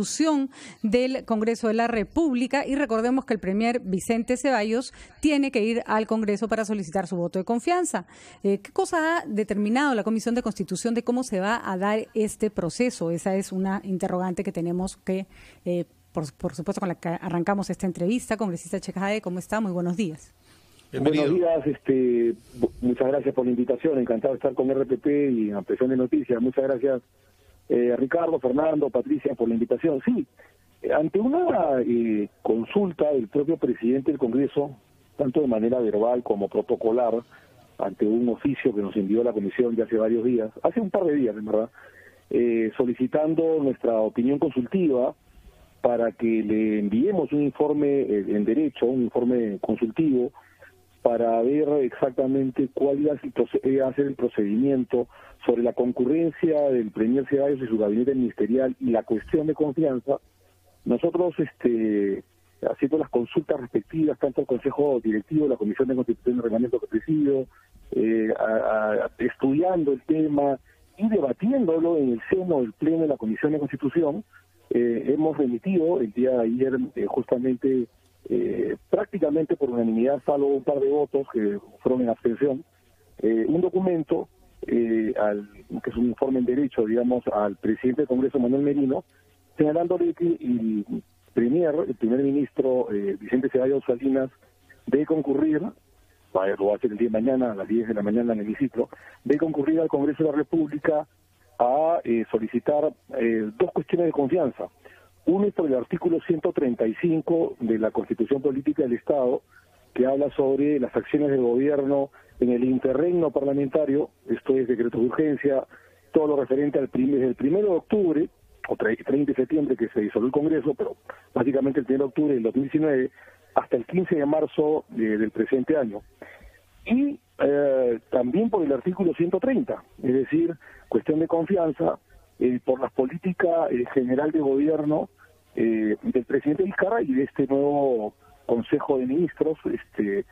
constitución del Congreso de la República, y recordemos que el premier Vicente Zeballos tiene que ir al Congreso para solicitar su voto de confianza. ¿Qué cosa ha determinado la Comisión de Constitución de cómo se va a dar este proceso? Esa es una interrogante que tenemos que por supuesto, con la que arrancamos esta entrevista. Congresista Chehade, ¿cómo está? Muy buenos días. Bienvenido. Buenos días, muchas gracias por la invitación, encantado de estar con RPP y Ampliación de Noticias. Muchas gracias a Ricardo, Fernando, Patricia por la invitación. Sí, ante una consulta del propio presidente del Congreso, tanto de manera verbal como protocolar, ante un oficio que nos envió la Comisión ya hace varios días, hace un par de días en verdad, solicitando nuestra opinión consultiva para que le enviemos un informe en derecho, un informe consultivo, para ver exactamente cuál iba a ser el procedimiento sobre la concurrencia del premier Zeballos y su gabinete ministerial y la cuestión de confianza. Nosotros, haciendo las consultas respectivas, tanto al Consejo Directivo, la Comisión de Constitución y Reglamento que presido, estudiando el tema y debatiéndolo en el seno del Pleno de la Comisión de Constitución, hemos remitido el día de ayer justamente, prácticamente por unanimidad, salvo un par de votos que fueron en abstención, un documento que es un informe en derecho, digamos, al presidente del Congreso, Manuel Merino, señalándole que el primer ministro Vicente Zeballos Salinas debe concurrir, lo va a hacer el día de mañana a las 10 de la mañana en el hemiciclo, debe concurrir al Congreso de la República a solicitar dos cuestiones de confianza. Uno es por el artículo 135 de la Constitución Política del Estado, que habla sobre las acciones del gobierno en el interregno parlamentario, esto es decreto de urgencia, todo lo referente al desde el 1 de octubre, o 30 de septiembre que se disolvió el Congreso, pero básicamente el 1 de octubre del 2019, hasta el 15 de marzo del presente año. Y también por el artículo 130, es decir, cuestión de confianza, por la política general de gobierno del presidente Vizcarra y de este nuevo Consejo de Ministros que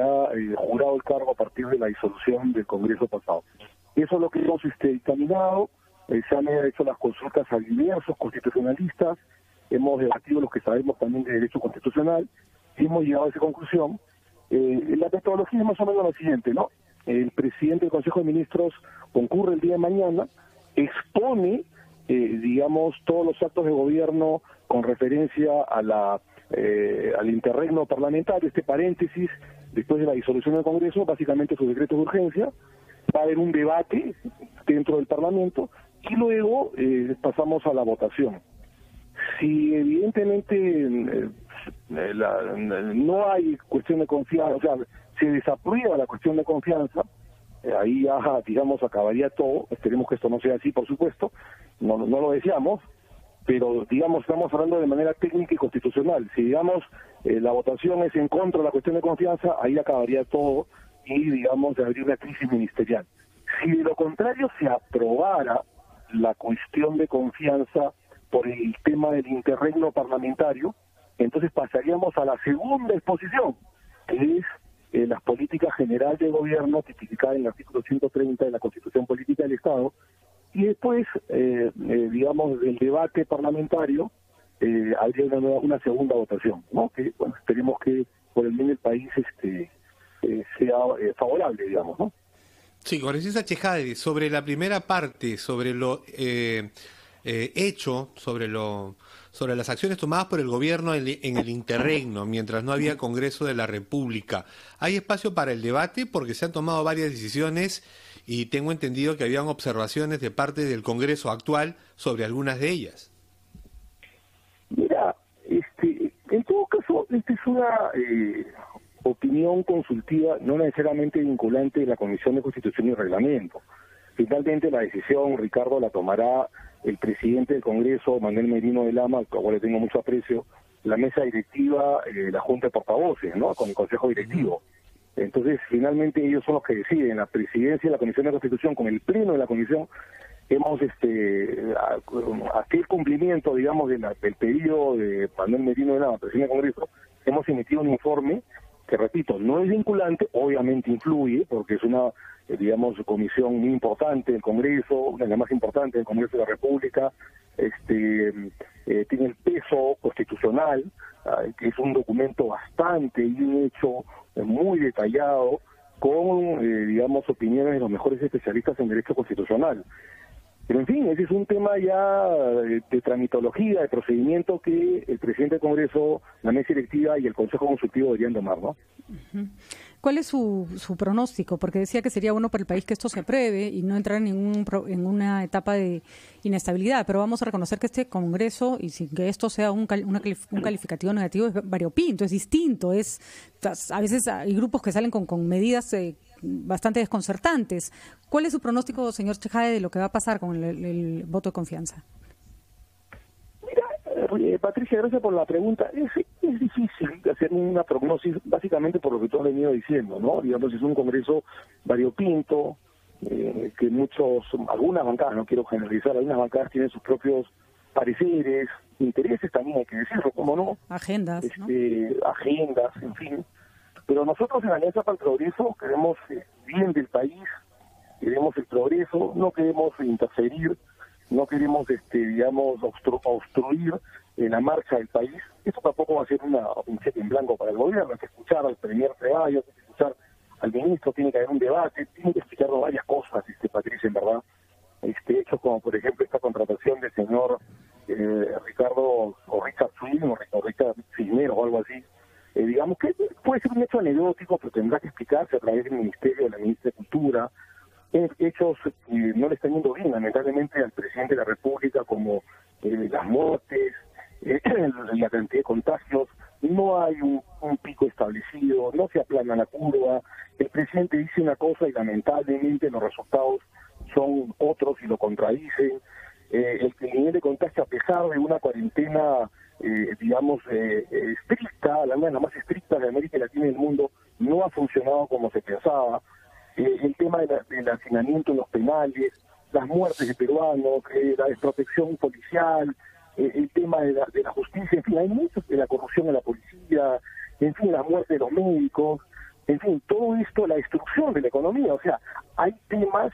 ha jurado el cargo a partir de la disolución del Congreso pasado. Eso es lo que hemos dictaminado, se han hecho las consultas a diversos constitucionalistas, hemos debatido lo que sabemos también de derecho constitucional y hemos llegado a esa conclusión. La metodología es más o menos la siguiente, ¿no? El presidente del Consejo de Ministros concurre el día de mañana, expone, digamos, todos los actos de gobierno con referencia a al interregno parlamentario, este paréntesis, después de la disolución del Congreso, básicamente sus decretos de urgencia, va a haber un debate dentro del Parlamento y luego pasamos a la votación. Si evidentemente no hay cuestión de confianza, o sea, se desaprueba la cuestión de confianza, ahí ya, digamos, acabaría todo. Esperemos que esto no sea así, por supuesto, no lo deseamos, pero, digamos, estamos hablando de manera técnica y constitucional. Si, digamos, la votación es en contra de la cuestión de confianza, ahí acabaría todo y, digamos, habría una crisis ministerial. Si de lo contrario se aprobara la cuestión de confianza por el tema del interregno parlamentario, entonces pasaríamos a la segunda exposición, que es las políticas generales de gobierno tipificadas en el artículo 130 de la Constitución Política del Estado, y después, digamos, del debate parlamentario, habría una segunda votación, ¿no? Que, bueno, esperemos que por el bien del país sea favorable, digamos, ¿no? Sí, congresista Chehade, sobre la primera parte, sobre lo hecho, sobre las acciones tomadas por el gobierno en el interregno, mientras no había Congreso de la República. ¿Hay espacio para el debate? Porque se han tomado varias decisiones y tengo entendido que habían observaciones de parte del Congreso actual sobre algunas de ellas. Mira, en todo caso, esta es una opinión consultiva no necesariamente vinculante de la Comisión de Constitución y Reglamento. Finalmente la decisión, Ricardo, la tomará el presidente del Congreso, Manuel Merino de Lama, al cual le tengo mucho aprecio, la mesa directiva, la Junta de Portavoces, ¿no?, con el Consejo Directivo. Entonces, finalmente ellos son los que deciden. La presidencia de la Comisión de Constitución, con el Pleno de la Comisión, hemos aquel cumplimiento, digamos, del pedido de Manuel Merino de Lama, presidente del Congreso, hemos emitido un informe que, repito, no es vinculante, obviamente influye, porque es una, digamos, comisión muy importante del Congreso, una de las más importantes del Congreso de la República, tiene el peso constitucional, que es un documento bastante bien hecho, muy detallado, con, digamos, opiniones de los mejores especialistas en derecho constitucional. Pero, en fin, ese es un tema ya de tramitología, de procedimiento que el presidente del Congreso, la mesa directiva y el Consejo Consultivo deberían tomar, ¿no? ¿Cuál es su pronóstico? Porque decía que sería bueno para el país que esto se apruebe y no entrar en una etapa de inestabilidad, pero vamos a reconocer que este Congreso, y sin que esto sea un calificativo negativo, es variopinto, es distinto, es, a veces hay grupos que salen con medidas bastante desconcertantes. ¿Cuál es su pronóstico, señor Chehade, de lo que va a pasar con el voto de confianza? Mira, Patricia, gracias por la pregunta. Es difícil hacer una prognosis, básicamente por lo que tú has venido diciendo, ¿no? Digamos, es un Congreso variopinto, que algunas bancadas, no quiero generalizar, algunas bancadas tienen sus propios pareceres, intereses también, hay que decirlo, ¿cómo no? Agendas, ¿no? Agendas, en fin. Pero nosotros en Alianza para el Progreso queremos bien del país, queremos el progreso, no queremos interferir, no queremos, digamos, obstruir en la marcha del país. Esto tampoco va a ser un cheque en blanco para el gobierno, hay que escuchar al premier Zeballos, hay que escuchar al ministro, tiene que haber un debate, tiene que explicarnos varias cosas, Patricia, en verdad. Hechos como, por ejemplo, esta contratación del señor Ricardo o Richard Swin o Richard Cisneros o algo así. Digamos que puede ser un hecho anecdótico, pero tendrá que explicarse a través del Ministerio, de la Ministra de Cultura, hechos que no le están yendo bien, lamentablemente, al presidente de la República, como las muertes, la cantidad de contagios. No hay un pico establecido, no se aplana la curva, el presidente dice una cosa y lamentablemente los resultados son otros y lo contradicen. El nivel de contagio, a pesar de una cuarentena, digamos, estricta, la más estricta de América Latina y del mundo, no ha funcionado como se pensaba. El tema del hacinamiento en los penales, las muertes de peruanos, la desprotección policial, el tema de la justicia, en fin, hay muchos, de la corrupción de la policía, en fin, la muerte de los médicos, en fin, todo esto, la destrucción de la economía. O sea, hay temas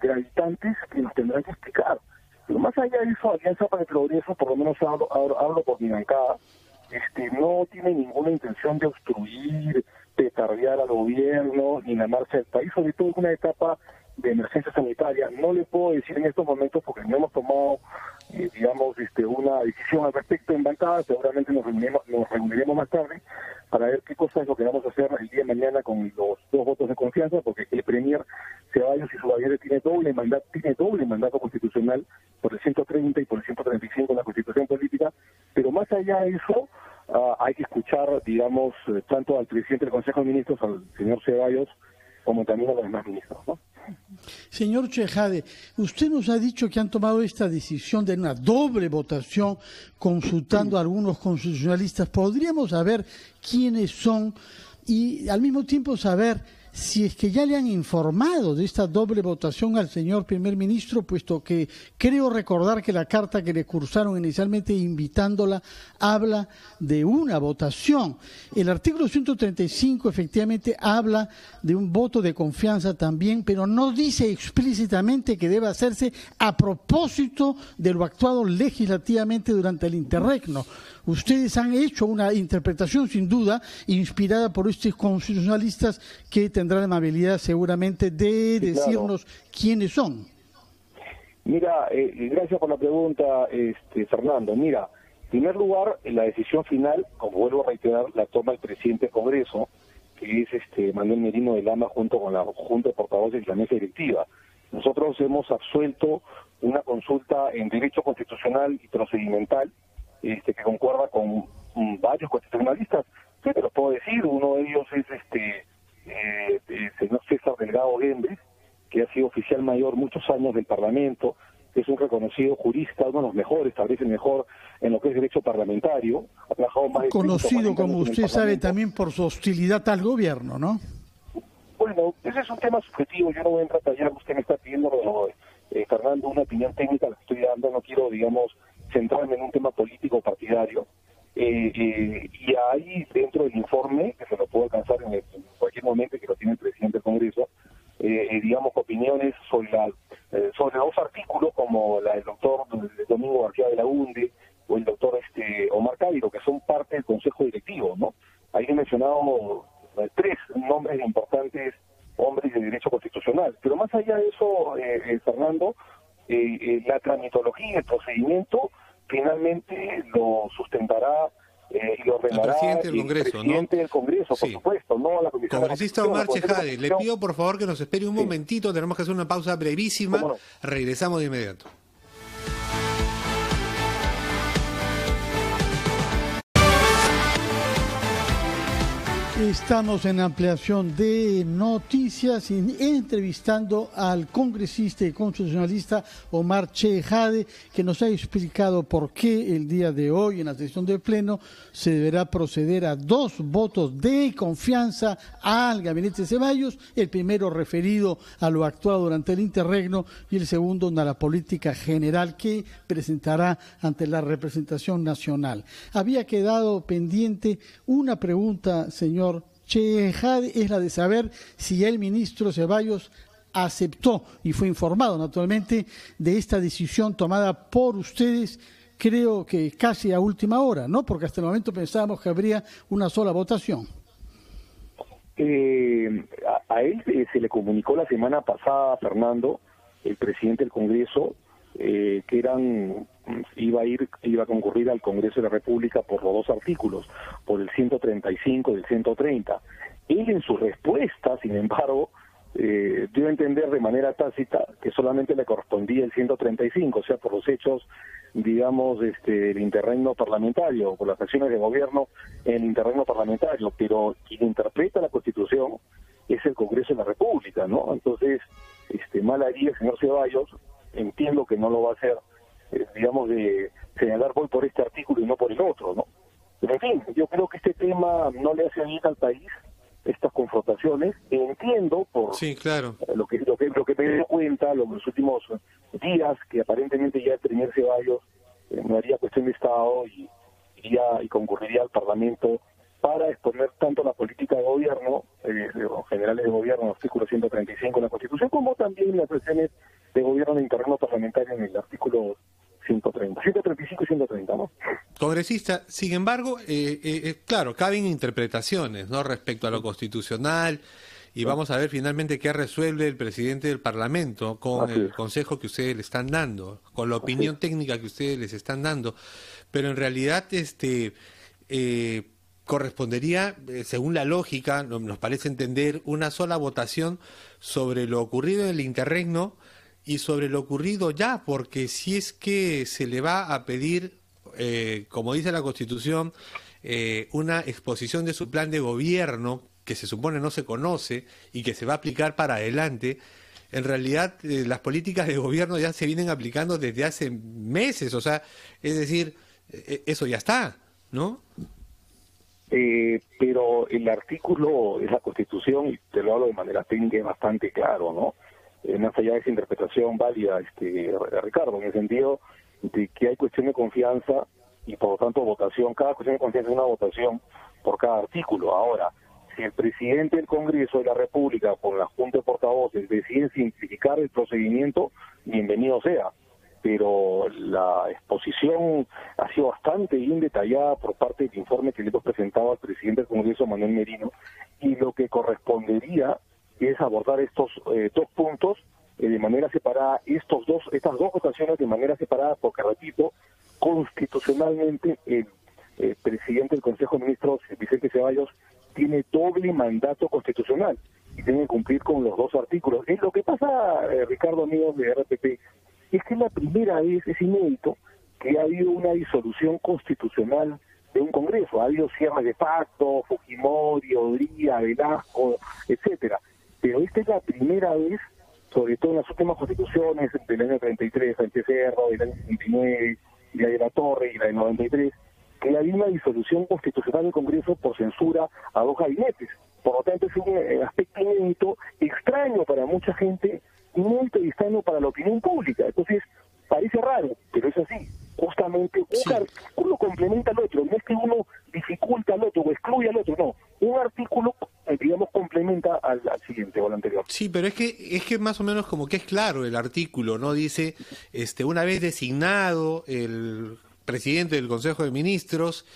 gravitantes que nos tendrán que explicar. Pero más allá de eso, Alianza para el Progreso, por lo menos hablo por mi bancada, no tiene ninguna intención de obstruir, de tardear al gobierno, ni la marcha del país, sobre todo en una etapa de emergencia sanitaria. No le puedo decir en estos momentos, porque no hemos tomado, digamos, una decisión al respecto en bancada, seguramente nos reuniremos más tarde para ver qué cosa es lo que vamos a hacer el día de mañana con los dos votos de confianza, porque el premier Zeballos y su gabinete tiene doble mandato constitucional por el 130 y por el 135 de la Constitución Política, pero más allá de eso hay que escuchar, digamos, tanto al presidente del Consejo de Ministros, al señor Zeballos, como también a los demás ministros, ¿no? Señor Chehade, usted nos ha dicho que han tomado esta decisión de una doble votación consultando a algunos constitucionalistas. ¿Podríamos saber quiénes son y al mismo tiempo saber si es que ya le han informado de esta doble votación al señor primer ministro, puesto que creo recordar que la carta que le cursaron inicialmente invitándola habla de una votación? El artículo 135 efectivamente habla de un voto de confianza también, pero no dice explícitamente que debe hacerse a propósito de lo actuado legislativamente durante el interregno. Ustedes han hecho una interpretación sin duda inspirada por estos constitucionalistas que tendrá la amabilidad seguramente de decirnos quiénes son. Mira, gracias por la pregunta, Fernando. Mira, en primer lugar, la decisión final, como vuelvo a reiterar, la toma el presidente del Congreso, que es Manuel Merino de Lama, junto con la Junta de Portavoces y la mesa directiva. Nosotros hemos absuelto una consulta en derecho constitucional y procedimental, que concuerda con varios constitucionalistas. ¿Qué te lo puedo decir? Uno de ellos es señor César Delgado Gembres, que ha sido oficial mayor muchos años del Parlamento, es un reconocido jurista, uno de los mejores, tal vez el mejor en lo que es derecho parlamentario, ha trabajado más de conocido, como usted sabe, también por su hostilidad al gobierno, ¿no? Bueno, ese es un tema subjetivo, yo no voy a entrar a tallar, usted me está pidiendo, Fernando, una opinión técnica, la que estoy dando, no quiero, digamos, centrarme en un tema político partidario. Y ahí dentro del informe, que se lo puedo alcanzar en cualquier momento, que lo tiene el presidente del Congreso, digamos, opiniones sobre, sobre dos artículos como la del doctor Domingo García de la UNDE o el doctor Omar Cairo, que son parte del Consejo Directivo, ¿no? Ahí he mencionado tres nombres de importantes hombres de derecho constitucional. Pero más allá de eso, Fernando, la tramitología, el procedimiento, finalmente lo sustentará y lo ordenará el presidente del Congreso, por supuesto, no a la Comisión. Congresista Omar Chehade, le pido por favor que nos espere un momentito, tenemos que hacer una pausa brevísima, no? Regresamos de inmediato. Estamos en ampliación de noticias, entrevistando al congresista y constitucionalista Omar Chehade, que nos ha explicado por qué el día de hoy en la sesión del Pleno se deberá proceder a dos votos de confianza al gabinete Zeballos, el primero referido a lo actuado durante el interregno y el segundo a la política general que presentará ante la representación nacional. Había quedado pendiente una pregunta, señor Chehade, es la de saber si el ministro Zeballos aceptó y fue informado naturalmente de esta decisión tomada por ustedes, creo que casi a última hora, ¿no? Porque hasta el momento pensábamos que habría una sola votación. A él se le comunicó la semana pasada, Fernando, el presidente del Congreso, que eran iba a concurrir al Congreso de la República por los dos artículos, por el 135 y el 130. Él en su respuesta, sin embargo, dio a entender de manera tácita que solamente le correspondía el 135, o sea, por los hechos, digamos, el interregno parlamentario, por las acciones de gobierno en el interregno parlamentario, pero quien interpreta la Constitución es el Congreso de la República, ¿no? Entonces, mal haría el señor Zeballos, entiendo que no lo va a hacer, digamos, de señalar voy por este artículo y no por el otro, ¿no? Pero en fin, yo creo que este tema no le hace bien al país, estas confrontaciones, entiendo por lo que me di cuenta los últimos días, que aparentemente ya el primer Zeballos no haría cuestión de Estado y concurriría al Parlamento para exponer tanto la política de gobierno, los generales de gobierno, artículo 135 de la Constitución, como también las presiones de gobierno de interregno parlamentario en el artículo 135 y 130, ¿no? Congresista, sin embargo, claro, caben interpretaciones, ¿no?, respecto a lo constitucional, y vamos a ver finalmente qué resuelve el presidente del Parlamento con el consejo que ustedes le están dando, con la opinión técnica que ustedes les están dando, pero en realidad correspondería, según la lógica, nos parece entender, una sola votación sobre lo ocurrido en el interregno y sobre lo ocurrido ya, porque si es que se le va a pedir, como dice la Constitución, una exposición de su plan de gobierno, que se supone no se conoce y que se va a aplicar para adelante, en realidad las políticas de gobierno ya se vienen aplicando desde hace meses, o sea, es decir, eso ya está, ¿no? Pero el artículo de la Constitución, y te lo hablo de manera técnica, es bastante claro, ¿no? Más allá de esa interpretación válida, Ricardo, en el sentido de que hay cuestión de confianza y por lo tanto votación, cada cuestión de confianza es una votación por cada artículo. Ahora, si el presidente del Congreso de la República con la Junta de Portavoces decide simplificar el procedimiento, bienvenido sea. Pero la exposición ha sido bastante bien detallada por parte del informe que le hemos presentado al presidente del Congreso, Manuel Merino, y lo que correspondería es abordar estos dos puntos de manera separada, estas dos votaciones de manera separada, porque, repito, constitucionalmente el presidente del Consejo de Ministros, Vicente Zeballos, tiene doble mandato constitucional y tiene que cumplir con los dos artículos. Es lo que pasa, Ricardo, amigos de RPP, es que es la primera vez, es inédito, que ha habido una disolución constitucional de un Congreso. Ha habido cierres de facto, Fujimori, Odría, Velasco, etcétera. Pero esta es la primera vez, sobre todo en las últimas constituciones, del año 33, Sánchez Cerro, del año 59, la de la Torre y la de 93, que ha habido una disolución constitucional del Congreso por censura a dos gabinetes. Por lo tanto, es un aspecto inédito, extraño para mucha gente, muy distante para la opinión pública. Entonces, parece raro, pero es así. Justamente un artículo complementa al otro, no es que uno dificulta al otro o excluye al otro, no. Un artículo, digamos, complementa al siguiente o al anterior. Sí, pero es que más o menos como que es claro el artículo, ¿no? Dice, una vez designado el presidente del Consejo de Ministros,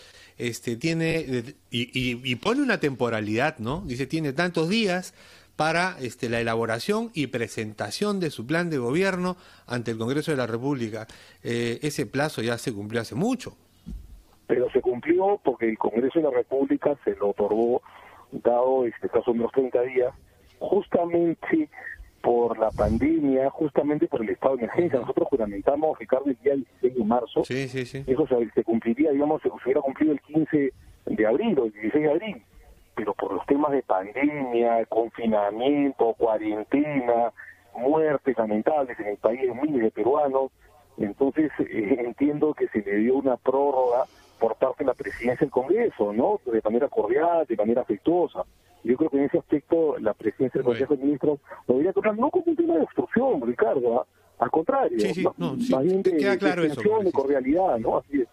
tiene, y pone una temporalidad, ¿no? Dice, tiene tantos días para la elaboración y presentación de su plan de gobierno ante el Congreso de la República. Ese plazo ya se cumplió hace mucho. Pero se cumplió porque el Congreso de la República se lo otorgó, dado caso unos 30 días, justamente por la pandemia, justamente por el estado de emergencia. Nosotros juramentamos, Ricardo, el día 16 de marzo. Sí, sí, sí. Eso se cumpliría, digamos, se hubiera cumplido el 15 de abril o el 16 de abril. Pero por los temas de pandemia, confinamiento, cuarentena, muertes lamentables en el país, miles de peruanos, entonces entiendo que se le dio una prórroga por parte de la presidencia del Congreso, ¿no? De manera cordial, de manera afectuosa. Yo creo que en ese aspecto la presidencia del Consejo de Ministros lo debería tocar no como un tema de obstrucción, Ricardo, al contrario, sí, sí, no, sí, más bien te queda claro de obstrucción, de cordialidad, ¿no? Así es.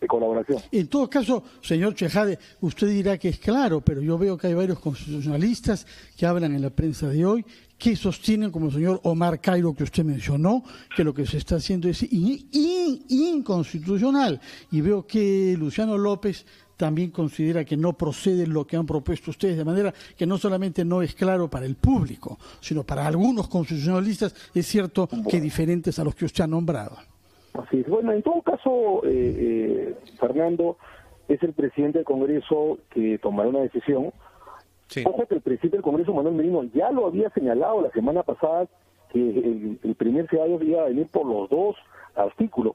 De colaboración. En todo caso, señor Chehade, usted dirá que es claro, pero yo veo que hay varios constitucionalistas que hablan en la prensa de hoy, que sostienen, como el señor Omar Cairo, que usted mencionó, que lo que se está haciendo es inconstitucional. Y veo que Luciano López también considera que no procede lo que han propuesto ustedes, de manera que no solamente no es claro para el público, sino para algunos constitucionalistas, es cierto que diferentes a los que usted ha nombrado. Así es. Bueno, en todo caso, Fernando, es el presidente del Congreso que tomará una decisión. Sí. Ojo que el presidente del Congreso, Manuel Merino, ya lo había señalado la semana pasada que el primer Zeballos iba a venir por los dos artículos,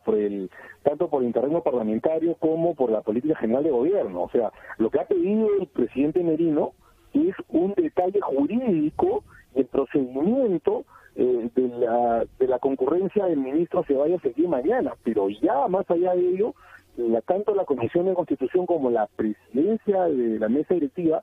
tanto por el interregno parlamentario como por la política general de gobierno. O sea, lo que ha pedido el presidente Merino es un detalle jurídico del procedimiento de la concurrencia del ministro Zeballos el día de mañana, pero ya más allá de ello, tanto la Comisión de Constitución como la presidencia de la mesa directiva,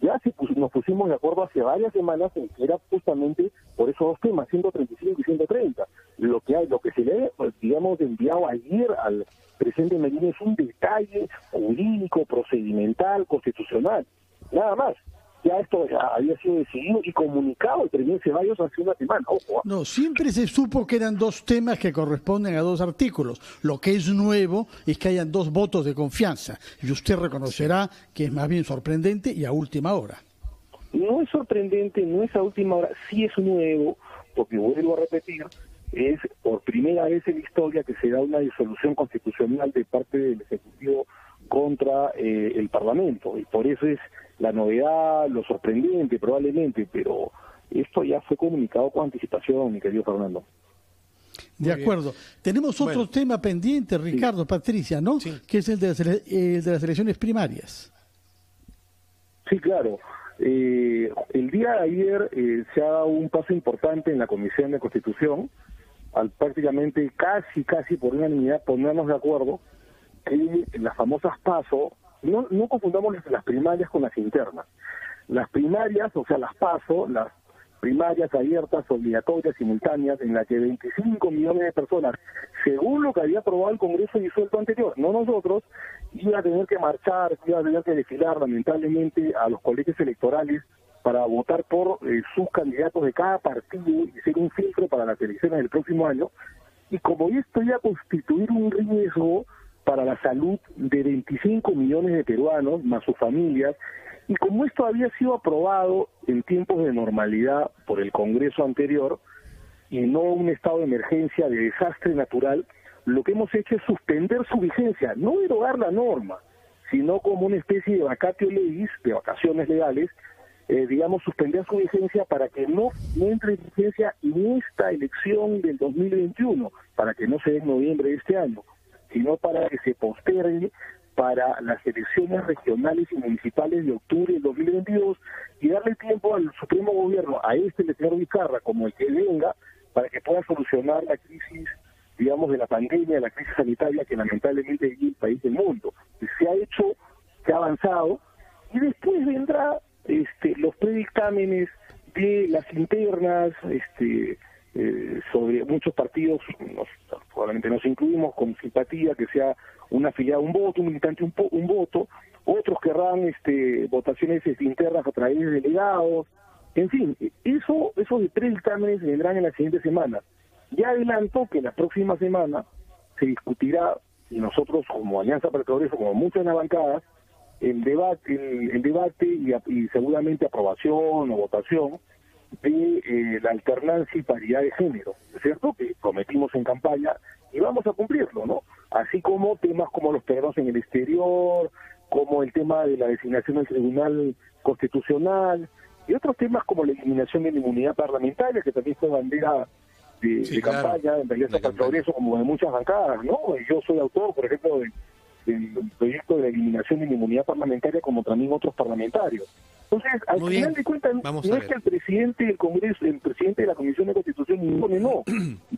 ya nos pusimos de acuerdo hace varias semanas en que era justamente por esos dos temas, 135 y 130. Lo que se le, digamos, enviado ayer al presidente Merino es un detalle jurídico, procedimental, constitucional, nada más. Ya esto había sido decidido y comunicado el primer Zeballos hace una semana. Ojo. No, siempre se supo que eran dos temas que corresponden a dos artículos. Lo que es nuevo es que hayan dos votos de confianza. Y usted reconocerá que es más bien sorprendente y a última hora. No es sorprendente, no es a última hora. Sí es nuevo, porque vuelvo a repetir, es por primera vez en la historia que se da una disolución constitucional de parte del Ejecutivo contra el Parlamento. Y por eso es la novedad, lo sorprendente probablemente, pero esto ya fue comunicado con anticipación, mi querido Fernando. De acuerdo. Tenemos otro tema pendiente, Ricardo, sí. Patricia, ¿no? Sí. Que es el de las elecciones primarias. Sí, claro. El día de ayer se ha dado un paso importante en la Comisión de Constitución, al prácticamente casi por unanimidad ponernos de acuerdo que las famosas PASO, no confundamos las primarias con las internas. Las primarias, o sea, las PASO, las primarias abiertas, obligatorias, simultáneas, en las que 25 millones de personas, según lo que había aprobado el Congreso disuelto anterior, no nosotros, iban a tener que marchar, iban a tener que desfilar, lamentablemente, a los colegios electorales para votar por sus candidatos de cada partido y ser un filtro para las elecciones del próximo año. Y como esto iba a constituir un riesgo para la salud de 25 millones de peruanos, más sus familias, y como esto había sido aprobado en tiempos de normalidad por el Congreso anterior, y no un estado de emergencia, de desastre natural, lo que hemos hecho es suspender su vigencia, no derogar la norma, sino como una especie de vacatio legis, de vacaciones legales, digamos, suspender su vigencia para que no entre en vigencia en esta elección del 2021, para que no se dé en noviembre de este año, sino para que se postergue para las elecciones regionales y municipales de octubre del 2022 y darle tiempo al Supremo Gobierno, a el señor Vizcarra, como el que venga, para que pueda solucionar la crisis, digamos, de la pandemia, la crisis sanitaria que lamentablemente vive el país del mundo. Se ha hecho, se ha avanzado, y después vendrá los predictámenes de las internas, sobre muchos partidos, probablemente nos incluimos con simpatía, que sea un afiliado un voto, un militante un voto, otros querrán votaciones internas a través de delegados, en fin, esos de tres dictámenes vendrán en la siguiente semana. Ya adelanto que la próxima semana se discutirá, y nosotros como Alianza para el Progreso, como muchas en las bancadas, el debate y seguramente aprobación o votación de la alternancia y paridad de género, ¿cierto? Que prometimos en campaña y vamos a cumplirlo, ¿no? Así como temas como los peruanos en el exterior, como el tema de la designación del Tribunal Constitucional y otros temas como la eliminación de la inmunidad parlamentaria, que también fue bandera de claro, campaña, en realidad hasta el Progreso, como de muchas bancadas, ¿no? Yo soy autor, por ejemplo, del proyecto de la eliminación de la inmunidad parlamentaria, como también otros parlamentarios. Entonces, al muy final bien. De cuentas, vamos no es que el presidente del Congreso, el presidente de la Comisión de Constitución impone, no,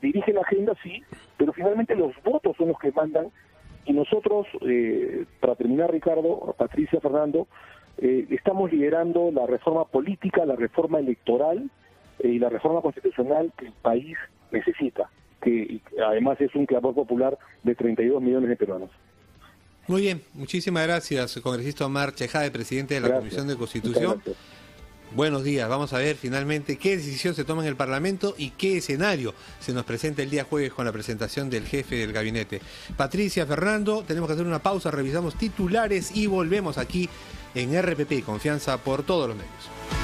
dirige la agenda, sí, pero finalmente los votos son los que mandan. Y nosotros, para terminar, Ricardo, Patricia, Fernando, estamos liderando la reforma política, la reforma electoral y la reforma constitucional que el país necesita, que además es un clamor popular de 32 millones de peruanos. Muy bien, muchísimas gracias, congresista Omar Chehade, presidente de la Comisión de Constitución. Buenos días, vamos a ver finalmente qué decisión se toma en el Parlamento y qué escenario se nos presenta el día jueves con la presentación del jefe del gabinete. Patricia, Fernando, tenemos que hacer una pausa, revisamos titulares y volvemos aquí en RPP, Confianza por todos los medios.